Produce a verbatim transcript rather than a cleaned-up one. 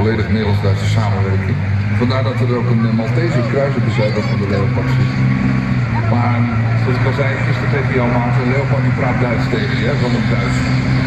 volledig Nederlands-Duitse samenwerking. Vandaar dat er ook een Maltese kruis op de zijkant van de Leopard zit. Maar zoals ik al zei, gisteren tegen die allemaal, de Leopard die praat Duits tegen je, van een Duits.